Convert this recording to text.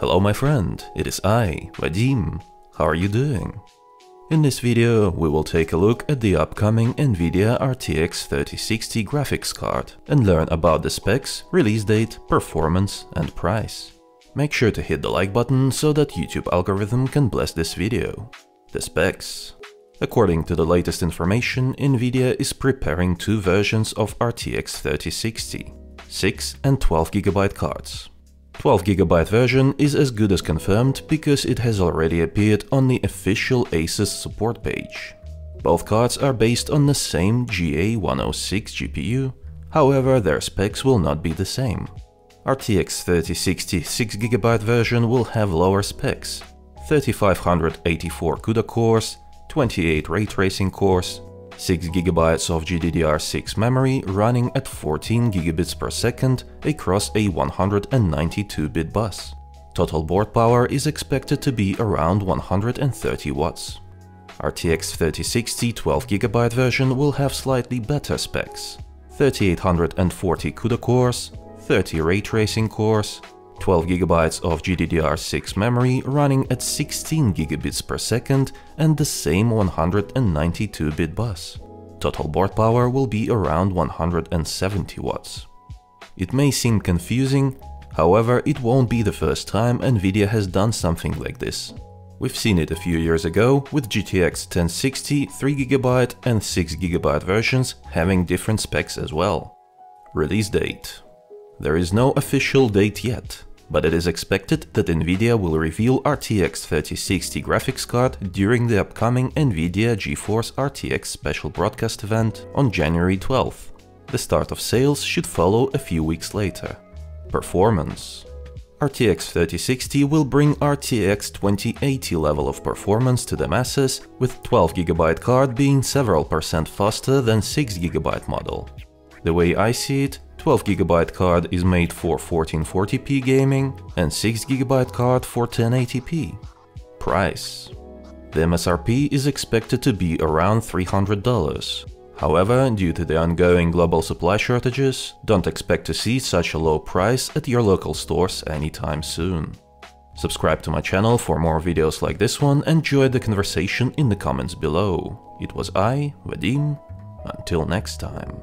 Hello my friend, it is I, Vadim. How are you doing? In this video we will take a look at the upcoming NVIDIA RTX 3060 graphics card and learn about the specs, release date, performance and price. Make sure to hit the like button so that YouTube algorithm can bless this video. The specs. According to the latest information, NVIDIA is preparing two versions of RTX 3060, 6 and 12GB cards. 12GB version is as good as confirmed because it has already appeared on the official ASUS support page. Both cards are based on the same GA106 GPU, however their specs will not be the same. RTX 3060 6GB version will have lower specs, 3584 CUDA cores, 28 ray tracing cores, 6GB of GDDR6 memory running at 14 gigabits per second across a 192-bit bus. Total board power is expected to be around 130 watts. RTX 3060 12GB version will have slightly better specs, 3840 CUDA cores, 30 ray tracing cores, 12GB of GDDR6 memory running at 16 gigabits per second and the same 192-bit bus. Total board power will be around 170 watts. It may seem confusing, however it won't be the first time NVIDIA has done something like this. We've seen it a few years ago with GTX 1060 3GB and 6GB versions having different specs as well. Release date. There is no official date yet, but it is expected that NVIDIA will reveal RTX 3060 graphics card during the upcoming NVIDIA GeForce RTX special broadcast event on January 12th. The start of sales should follow a few weeks later. Performance. RTX 3060 will bring RTX 2080 level of performance to the masses, with 12GB card being several percent faster than 6GB model. The way I see it, 12GB card is made for 1440p gaming and 6GB card for 1080p. Price. The MSRP is expected to be around $300. However, due to the ongoing global supply shortages, don't expect to see such a low price at your local stores anytime soon. Subscribe to my channel for more videos like this one and join the conversation in the comments below. It was I, Vadim. Until next time.